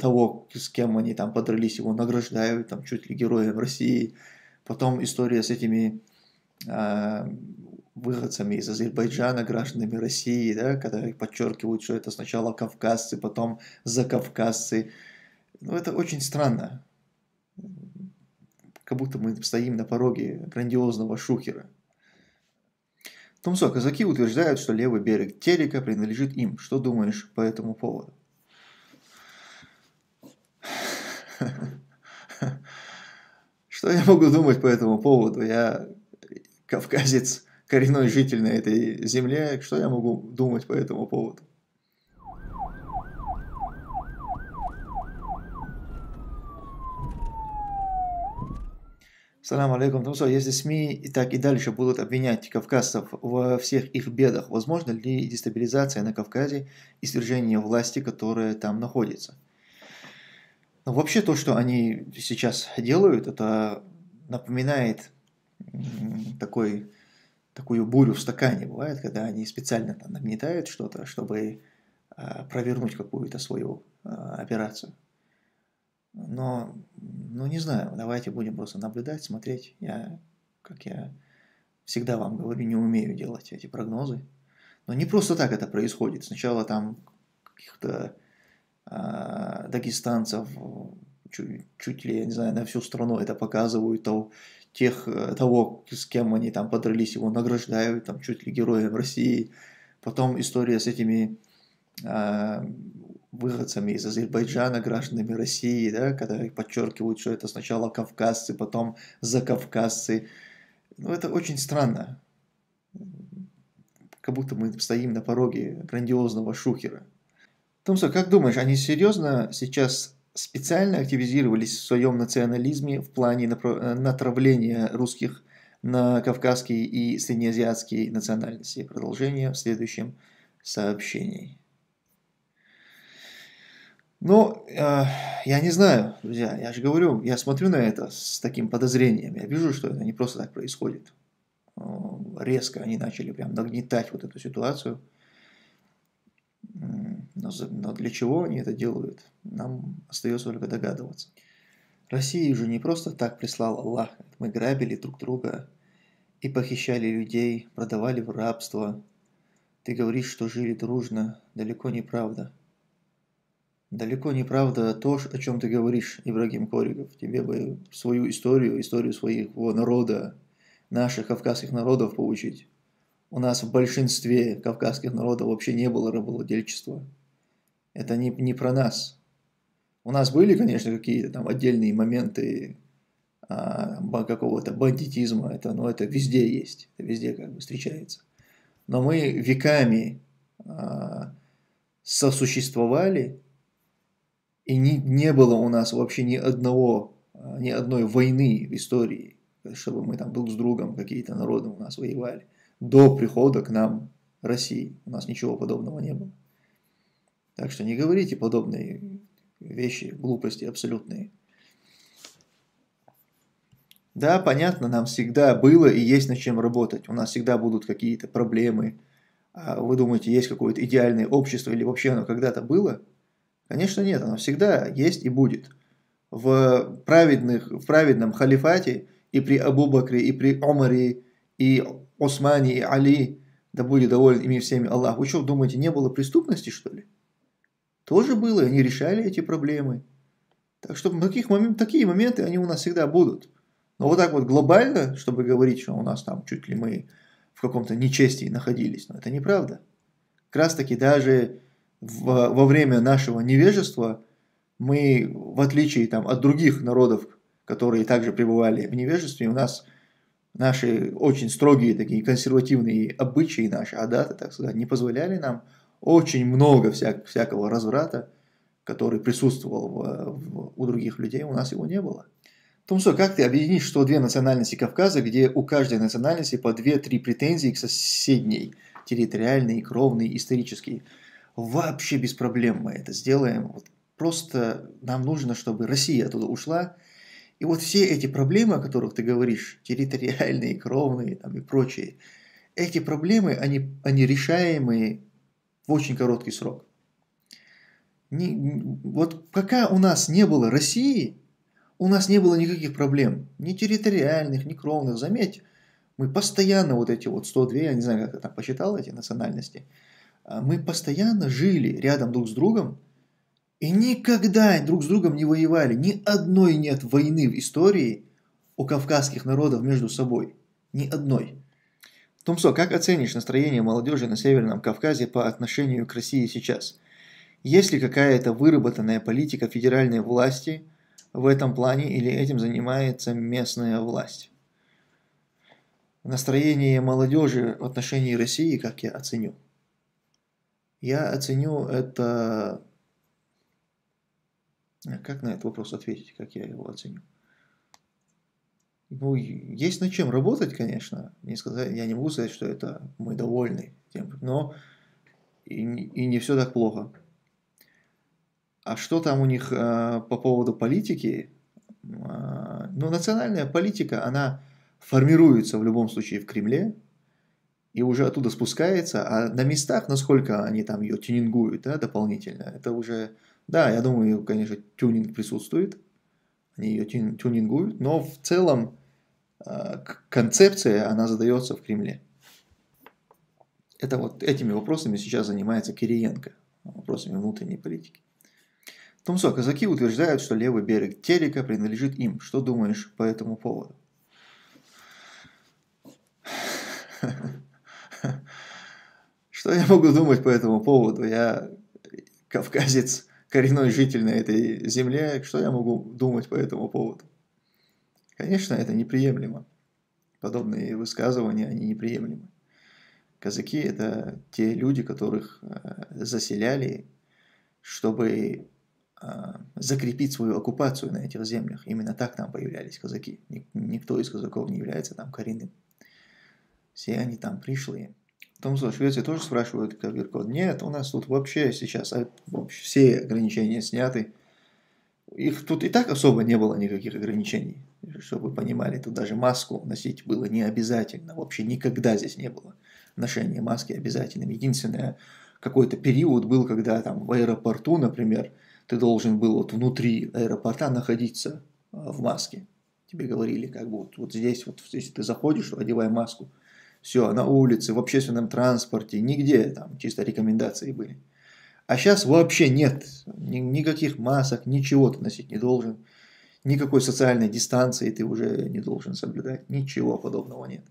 того, с кем они там подрались, его награждают там чуть ли героем России. Потом история с этими выходцами из Азербайджана, гражданами России, да, когда подчеркивают, что это сначала кавказцы, потом закавказцы. Ну, это очень странно. Как будто мы стоим на пороге грандиозного шухера. Тумсо, казаки утверждают, что левый берег Терека принадлежит им. Что думаешь по этому поводу? Что я могу думать по этому поводу? Я кавказец, коренной житель на этой земле. Что я могу думать по этому поводу? Салам алейкум, Тумсо. Если СМИ и так и дальше будут обвинять кавказцев во всех их бедах, возможно ли дестабилизация на Кавказе и свержение власти, которая там находится? Но вообще то, что они сейчас делают, это напоминает такую бурю в стакане. Бывает, когда они специально там нагнетают что-то, чтобы провернуть какую-то свою операцию. Но, ну не знаю, давайте будем просто наблюдать, смотреть. Как я всегда вам говорю, не умею делать эти прогнозы. Но не просто так это происходит. Сначала там каких-то дагестанцев чуть ли, я не знаю, на всю страну это показывают. Того, с кем они там подрались, его награждают, там чуть ли героем России. Потом история с этими... выходцами из Азербайджана, гражданами России, да, когда подчеркивают, что это сначала кавказцы, потом закавказцы. Ну, это очень странно. Как будто мы стоим на пороге грандиозного шухера. Тумсо, как думаешь, они серьезно сейчас специально активизировались в своем национализме в плане натравления русских на кавказские и среднеазиатские национальности? Продолжение в следующем сообщении. Ну, я не знаю, друзья, я же говорю, я смотрю на это с таким подозрением, я вижу, что это не просто так происходит. Резко они начали прям нагнетать вот эту ситуацию. Но для чего они это делают, нам остается только догадываться. Россия же не просто так прислал Аллах. Мы грабили друг друга и похищали людей, продавали в рабство. Ты говоришь, что жили дружно, далеко не правда. Далеко не правда то, о чем ты говоришь, Ибрагим Коригов. Тебе бы свою историю, историю своего народа, наших кавказских народов получить. У нас в большинстве кавказских народов вообще не было рабовладельчества. Это не про нас. У нас были, конечно, какие-то там отдельные моменты какого-то бандитизма, но это везде есть, это везде как бы встречается. Но мы веками сосуществовали. И не было у нас вообще ни одной войны в истории, чтобы мы там друг с другом какие-то народы у нас воевали. До прихода к нам России у нас ничего подобного не было. Так что не говорите подобные вещи, глупости абсолютные. Да, понятно, нам всегда было и есть над чем работать. У нас всегда будут какие-то проблемы. Вы думаете, есть какое-то идеальное общество или вообще оно когда-то было? Конечно, нет, оно всегда есть и будет. В праведном халифате и при Абубакре, и при Омаре, и Османе, и Али, да будет доволен ими всеми Аллах. Вы что, думаете, не было преступности, что ли? Тоже было, и они решали эти проблемы. Так что такие моменты, они у нас всегда будут. Но вот так вот глобально, чтобы говорить, что у нас там чуть ли мы в каком-то нечестии находились, но это неправда. Как раз таки даже... Во время нашего невежества мы, в отличие там, от других народов, которые также пребывали в невежестве, у нас наши очень строгие такие консервативные обычаи, наши адаты, так сказать, не позволяли нам очень много всякого разврата, который присутствовал у других людей, у нас его не было. Тумсо, как ты объединишь, что две национальности Кавказа, где у каждой национальности по 2-3 претензии к соседней, территориальные, кровные, исторические? Вообще без проблем мы это сделаем. Вот просто нам нужно, чтобы Россия оттуда ушла. И вот все эти проблемы, о которых ты говоришь, территориальные, кровные там, и прочие, эти проблемы, они решаемые в очень короткий срок. Вот пока у нас не было России, у нас не было никаких проблем. Ни территориальных, ни кровных. Заметь, мы постоянно вот эти вот 102, я не знаю, как я там посчитал эти национальности, мы постоянно жили рядом друг с другом и никогда друг с другом не воевали. Ни одной нет войны в истории у кавказских народов между собой. Ни одной. Тумсо, как оценишь настроение молодежи на Северном Кавказе по отношению к России сейчас? Есть ли какая-то выработанная политика федеральной власти в этом плане или этим занимается местная власть? Настроение молодежи в отношении России, как я оценю? Я оценю это... Как на этот вопрос ответить, как я его оценю? Ну, есть над чем работать, конечно. Не сказать, я не могу сказать, что это мы довольны тем, но и не все так плохо. А что там у них по поводу политики? Ну, национальная политика, она формируется в любом случае в Кремле и уже оттуда спускается. А на местах, насколько они там ее тюнингуют, да, дополнительно, это уже... Да, я думаю, конечно, тюнинг присутствует. Они ее тюнингуют, но в целом концепция, она задается в Кремле. Это вот этими вопросами сейчас занимается Кириенко, вопросами внутренней политики. Тумсо, казаки утверждают, что левый берег Терека принадлежит им. Что думаешь по этому поводу? Что я могу думать по этому поводу? Я кавказец, коренной житель на этой земле, что я могу думать по этому поводу? Конечно, это неприемлемо. Подобные высказывания, они неприемлемы. Казаки – это те люди, которых заселяли, чтобы закрепить свою оккупацию на этих землях. Именно так там появлялись казаки. Никто из казаков не является там коренным. Все они там пришли. Тумсо, Швеция тоже спрашивают кавер-код? Нет, у нас тут вообще сейчас все ограничения сняты. Их тут и так особо не было никаких ограничений. Чтобы вы понимали, тут даже маску носить было не обязательно. Вообще никогда здесь не было ношение маски обязательным. Единственное, какой-то период был, когда там в аэропорту, например, ты должен был вот внутри аэропорта находиться в маске. Тебе говорили, как бы вот здесь, вот если ты заходишь, одевай маску. Все, на улице, в общественном транспорте, нигде, там чисто рекомендации были. А сейчас вообще нет никаких масок, ничего ты носить не должен. Никакой социальной дистанции ты уже не должен соблюдать. Ничего подобного нет.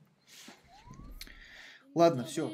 Ладно, все.